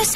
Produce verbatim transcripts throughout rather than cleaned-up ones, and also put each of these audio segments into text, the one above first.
What's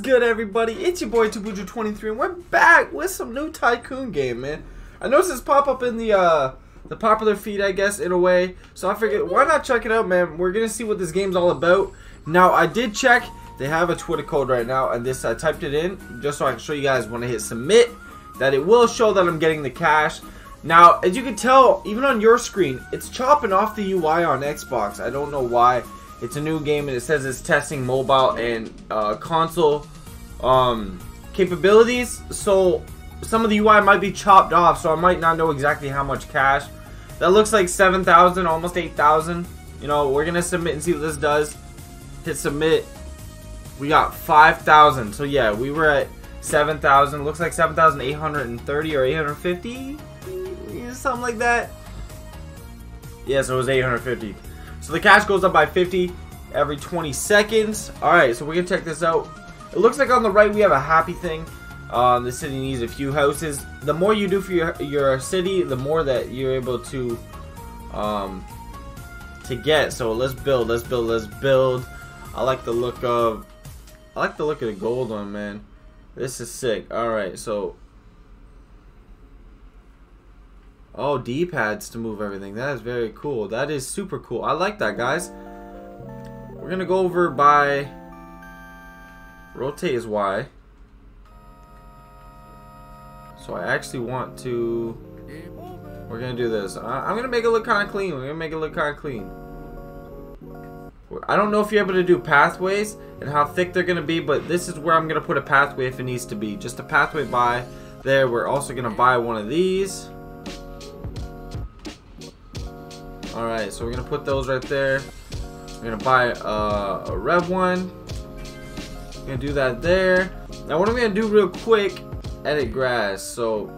good, everybody? It's your boy t boudreau twenty-three, and we're back with some new Tycoon game, man. I noticed this pop up in the uh the popular feed, I guess, in a way. So I figured, why not check it out, man? We're gonna see what this game's all about. Now, I did check. They have a Twitter code right now, and this I typed it in just so I can show you guys when I hit submit that it will show that I'm getting the cash. Now, as you can tell, even on your screen, it's chopping off the U I on Xbox. I don't know why. It's a new game, and it says it's testing mobile and uh, console um, capabilities. So some of the U I might be chopped off, so I might not know exactly how much cash. That looks like seven thousand, almost eight thousand. You know, we're gonna submit and see what this does. Hit submit. We got five thousand. So yeah, we were at seven thousand. Looks like seven thousand eight hundred thirty or eight hundred fifty, something like that. Yeah, so it was eight hundred fifty. So the cash goes up by fifty every twenty seconds. All right, so we're gonna check this out. It looks like on the right we have a happy thing. Um, the city needs a few houses. The more you do for your your city, the more that you're able to um, to get. So let's build, let's build, let's build. I like the look of I like the look of the gold one, man. This is sick. All right, so oh, D-pads to move everything. That is very cool. That is super cool. I like that, guys. We're gonna go over by rotate is Y. So I actually want to. We're gonna do this. I'm gonna make it look kind of clean. We're gonna make it look kind of clean. I don't know if you're able to do pathways and how thick they're gonna be, but this is where I'm gonna put a pathway if it needs to be. Just a pathway by there. We're also gonna buy one of these. Alright, so we're gonna put those right there. We're gonna buy uh, a red one. We're gonna do that there. Now what I'm gonna do real quick, edit grass. So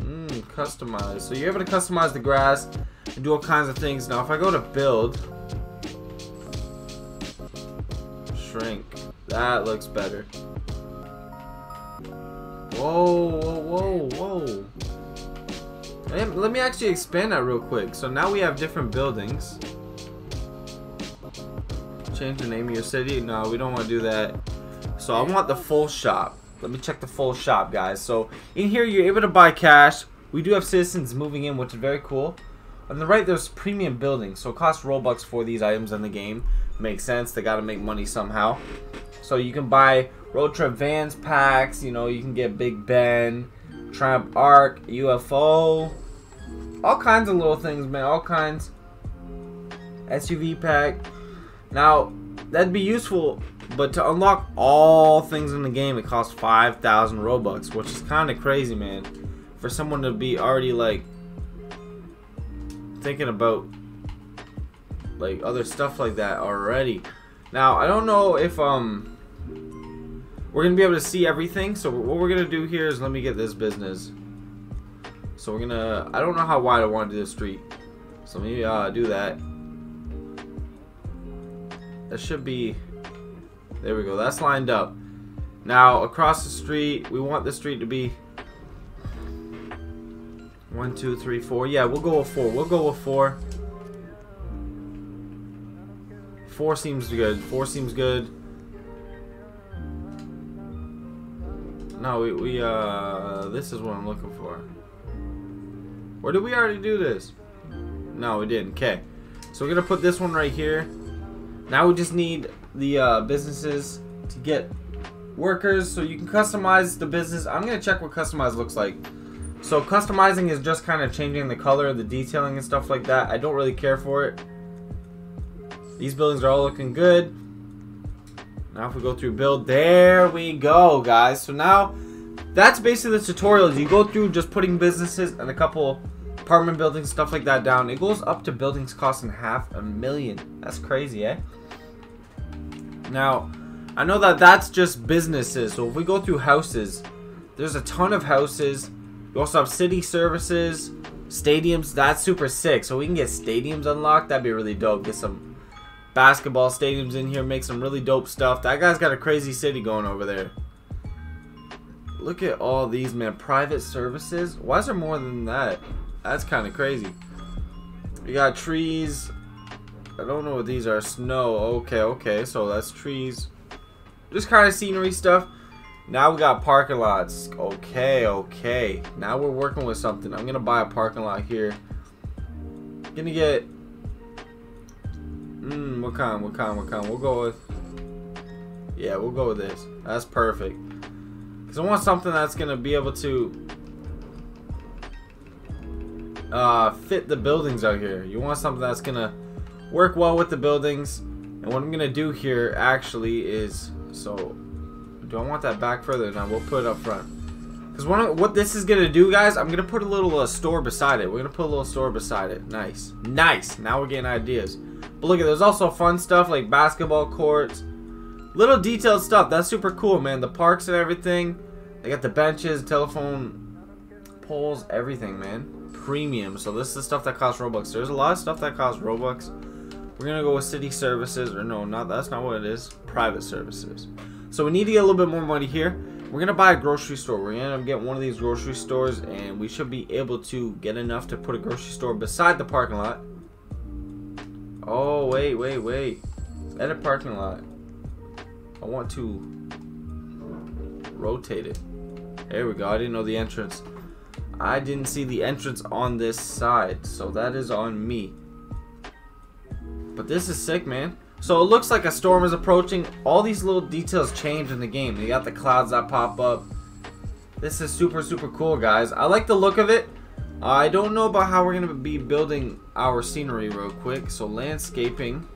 mm, customize. So you're able to customize the grass and do all kinds of things. Now if I go to build, shrink. That looks better. Whoa, whoa, whoa, whoa. Let me actually expand that real quick. So now we have different buildings. Change the name of your city. No, we don't want to do that. So I want the full shop. Let me check the full shop, guys. So in here, you're able to buy cash. We do have citizens moving in, which is very cool. On the right, there's premium buildings. So it costs Robux for these items in the game. Makes sense. They got to make money somehow. So you can buy road trip vans, packs. You know, you can get Big Ben, Triumph Arc, U F O, all kinds of little things, man. All kinds. S U V pack. Now, that'd be useful, but to unlock all things in the game, it costs five thousand Robux, which is kind of crazy, man. For someone to be already, like, thinking about, like, other stuff like that already. Now, I don't know if, um... we're going to be able to see everything. So what we're going to do here is, let me get this business. So we're going to, I don't know how wide I want to do the street. So let me uh, do that. That should be, there we go. That's lined up. Now across the street, we want the street to be one, two, three, four. Yeah, we'll go with four. We'll go with four. Four seems good. Four seems good. No, we, we, uh, this is what I'm looking for. Or did we already do this? No, we didn't. Okay. So we're going to put this one right here. Now we just need the uh, businesses to get workers. So you can customize the business. I'm going to check what customize looks like. So customizing is just kind of changing the color, the detailing and stuff like that. I don't really care for it. These buildings are all looking good. Now if we go through build, there we go, guys. So now that's basically the tutorial. You go through just putting businesses and a couple apartment buildings, stuff like that down. It goes up to buildings costing half a million. That's crazy, eh? Now, I know that that's just businesses. So if we go through houses, there's a ton of houses. You also have city services, stadiums. That's super sick. So we can get stadiums unlocked. That'd be really dope. Get some basketball stadiums in here, make some really dope stuff. That guy's got a crazy city going over there. Look at all these, man. Private services. Why is there more than that? That's kind of crazy. We got trees. I don't know what these are. Snow. Okay, okay. So that's trees. Just kind of scenery stuff. Now we got parking lots. Okay, okay. Now we're working with something. I'm going to buy a parking lot here. I'm going to get... Mm, what kind? What kind? What kind? We'll go with... Yeah, we'll go with this. That's perfect. Because I want something that's going to be able to... Uh, fit the buildings out here. You want something that's going to work well with the buildings. And what I'm going to do here actually is... So... Do I want that back further? Now we'll put it up front. Because what, what this is going to do, guys, I'm going to put a little uh, store beside it. We're going to put a little store beside it. Nice. Nice. Now we're getting ideas. But look, there's also fun stuff like basketball courts. Little detailed stuff. That's super cool, man. The parks and everything. They got the benches, telephone poles, everything, man. Premium. So this is the stuff that costs Robux. There's a lot of stuff that costs Robux. We're going to go with city services. Or no, not that's not what it is. Private services. So we need to get a little bit more money here. We're gonna buy a grocery store. We're gonna end up getting one of these grocery stores, and we should be able to get enough to put a grocery store beside the parking lot. Oh wait, wait, wait. Edit parking lot. I want to rotate it. There we go. I didn't know the entrance. I didn't see the entrance on this side, so that is on me. But this is sick, man. So it looks like a storm is approaching. All these little details change in the game. You got the clouds that pop up. This is super, super cool, guys. I like the look of it. Uh, I don't know about how we're going to be building our scenery real quick. So landscaping.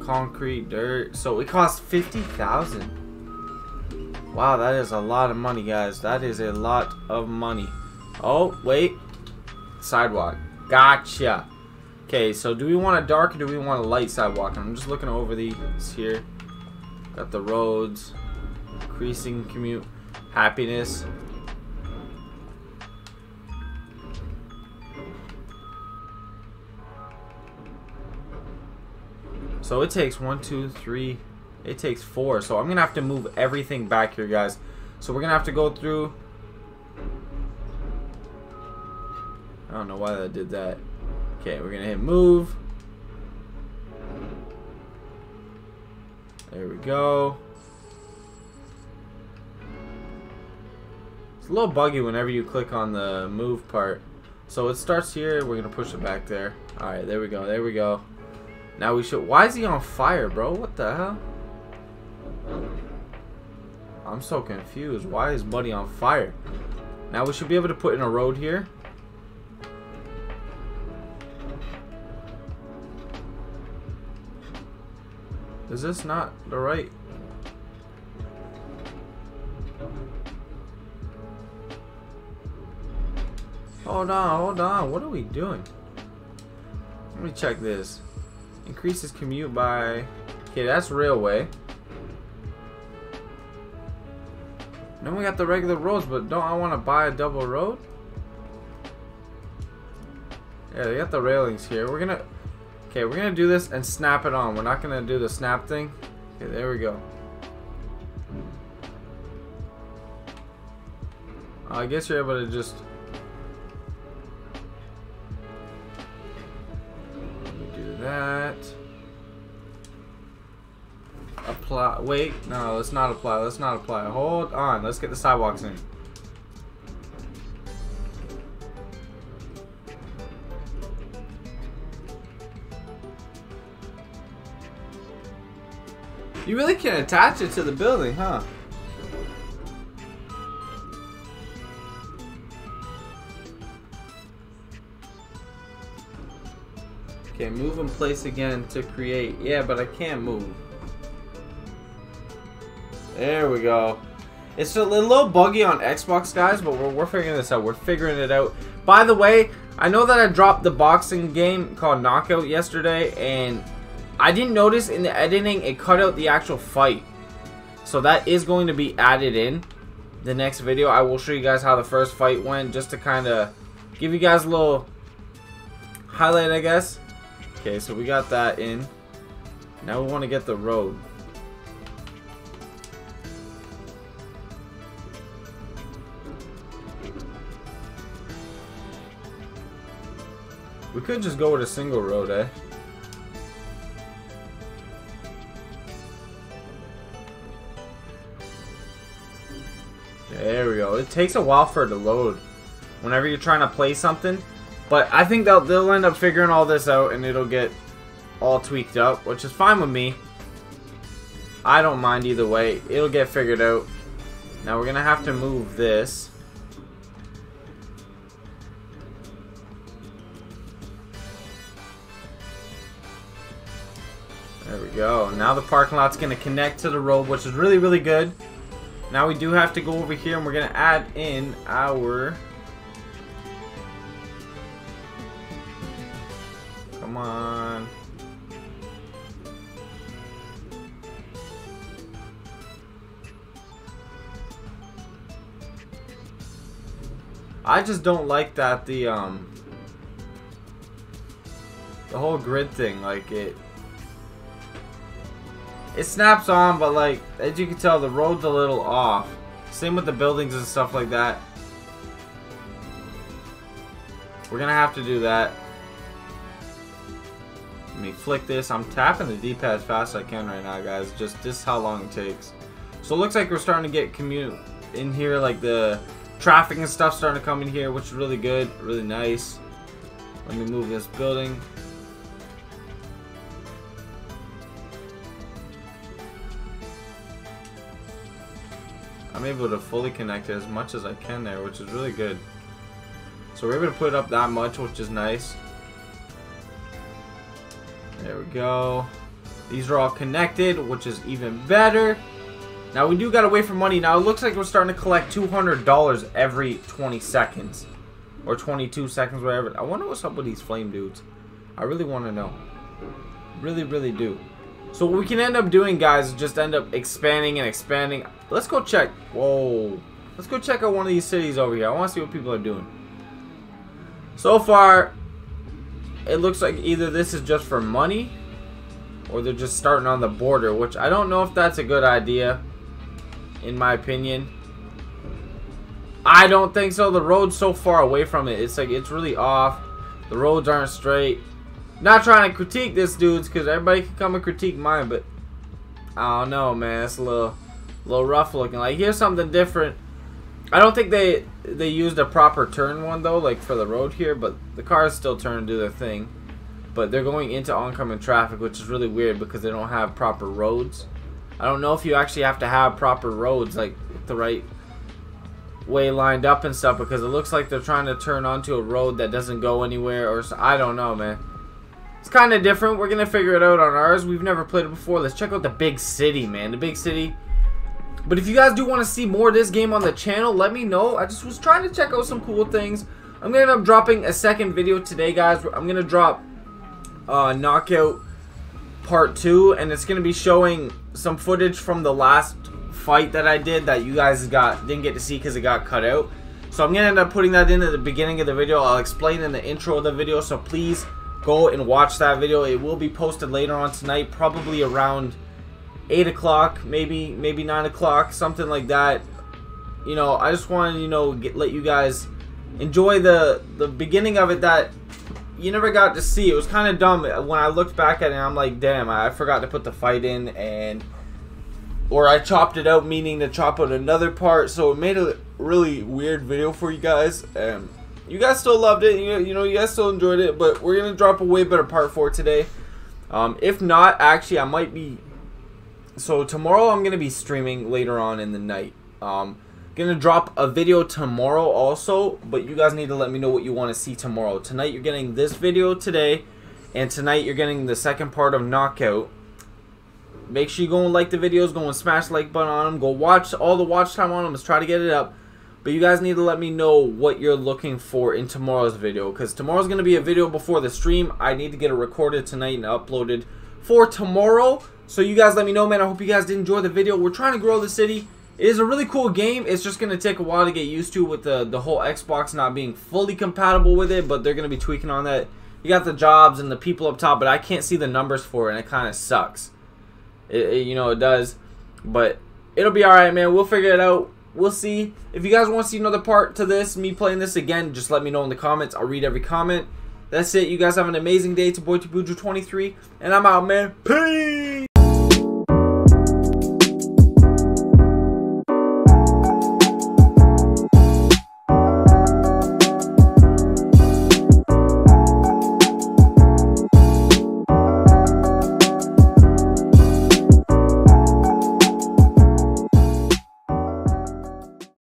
Concrete, dirt. So it costs fifty thousand dollars. Wow, that is a lot of money, guys. That is a lot of money. Oh, wait. Sidewalk. Gotcha. Okay, so do we want a dark or do we want a light sidewalk? I'm just looking over these here. Got the roads, increasing commute, happiness. So it takes one, two, three, it takes four. So I'm gonna have to move everything back here, guys. So we're gonna have to go through. I don't know why that did that. Okay, we're gonna hit move. There we go. It's a little buggy whenever you click on the move part. So it starts here, we're gonna push it back there. Alright, there we go, there we go. Now we should, why is he on fire, bro? What the hell? I'm so confused, why is Buddy on fire? Now we should be able to put in a road here. Is this not the right? Hold on, hold on. What are we doing? Let me check this. Increases commute by... Okay, that's railway. And then we got the regular roads, but don't I want to buy a double road? Yeah, they got the railings here. We're gonna... Okay, we're gonna do this and snap it on. We're not gonna do the snap thing. Okay, there we go. I guess you're able to just... Let me do that. Apply, wait, no, let's not apply, let's not apply. Hold on, let's get the sidewalks in. You really can attach it to the building, huh? Okay, move in place again to create. Yeah, but I can't move. There we go. It's a little buggy on Xbox, guys, but we're, we're figuring this out. We're figuring it out. By the way, I know that I dropped the boxing game called Knockout yesterday, and... I didn't notice in the editing it cut out the actual fight. So that is going to be added in the next video. I will show you guys how the first fight went just to kind of give you guys a little highlight, I guess. Okay, so we got that in. Now we want to get the road. We could just go with a single road, eh? There we go. It takes a while for it to load whenever you're trying to play something. But I think they'll, they'll end up figuring all this out and it'll get all tweaked up, which is fine with me. I don't mind either way. It'll get figured out. Now we're going to have to move this. There we go. Now the parking lot's going to connect to the road, which is really, really good. Now we do have to go over here and we're going to add in our... Come on. I just don't like that the um the whole grid thing, like it it snaps on, but like as you can tell the road's a little off. Same with the buildings and stuff like that. We're gonna have to do that. Let me flick this. I'm tapping the D-pad as fast as I can right now, guys. Just this is how long it takes. So it looks like we're starting to get commute in here, like the traffic and stuff starting to come in here, which is really good, really nice. Let me move this building. I'm able to fully connect it as much as I can there, which is really good. So we're able to put it up that much, which is nice. There we go. These are all connected, which is even better. Now we do gotta wait for money. Now it looks like we're starting to collect two hundred dollars every twenty seconds. Or twenty-two seconds, whatever. I wonder what's up with these flame dudes. I really want to know. Really, really do. So what we can end up doing, guys, is just end up expanding and expanding. Let's go check. Whoa. Let's go check out one of these cities over here. I want to see what people are doing. So far, it looks like either this is just for money, or they're just starting on the border, which I don't know if that's a good idea. In my opinion, I don't think so. The road's so far away from it. It's like it's really off. The roads aren't straight. Not trying to critique this dude's, because everybody can come and critique mine, but I don't know, man. It's a little, little rough looking. Like here's something different. I don't think they they used a proper turn one though, like for the road here. But the cars still turn and do their thing. But they're going into oncoming traffic, which is really weird because they don't have proper roads. I don't know if you actually have to have proper roads, like the right way lined up and stuff, because it looks like they're trying to turn onto a road that doesn't go anywhere, or so, I don't know, man. It's kind of different. We're gonna figure it out on ours. We've never played it before. Let's check out the big city, man. The big city. But if you guys do want to see more of this game on the channel, let me know. I just was trying to check out some cool things. I'm gonna end up dropping a second video today, guys. I'm gonna drop uh, Knockout Part two, and it's gonna be showing some footage from the last fight that I did that you guys got didn't get to see because it got cut out. So I'm gonna end up putting that in at the beginning of the video. I'll explain in the intro of the video, so please go and watch that video. It will be posted later on tonight, probably around eight o'clock, maybe maybe nine o'clock, something like that. You know, I just wanted to, you know, get, let you guys enjoy the the beginning of it that you never got to see. It was kind of dumb when I looked back at it. I'm like, damn, I forgot to put the fight in, and or I chopped it out, meaning to chop out another part. So it made a really weird video for you guys. Um, you guys still loved it. You, you know, you guys still enjoyed it. But we're gonna drop a way better part four today. Um, if not, actually, I might be. So tomorrow I'm gonna be streaming later on in the night. Um, gonna drop a video tomorrow also, but you guys need to let me know what you want to see tomorrow. Tonight you're getting this video today, and tonight you're getting the second part of Knockout. Make sure you go and like the videos, go and smash the like button on them, go watch all the watch time on them. Let's try to get it up, but you guys need to let me know what you're looking for in tomorrow's video, because tomorrow's gonna be a video before the stream. I need to get it recorded tonight and uploaded for tomorrow, so you guys let me know, man. I hope you guys did enjoy the video. We're trying to grow the city. It is a really cool game. It's just going to take a while to get used to with the, the whole Xbox not being fully compatible with it. But they're going to be tweaking on that. You got the jobs and the people up top, but I can't see the numbers for it. And it kind of sucks. It, it, you know, it does. But it'll be alright, man. We'll figure it out. We'll see. If you guys want to see another part to this, me playing this again, just let me know in the comments. I'll read every comment. That's it. You guys have an amazing day. It's your boy, t boudreau twenty-three, and I'm out, man. Peace!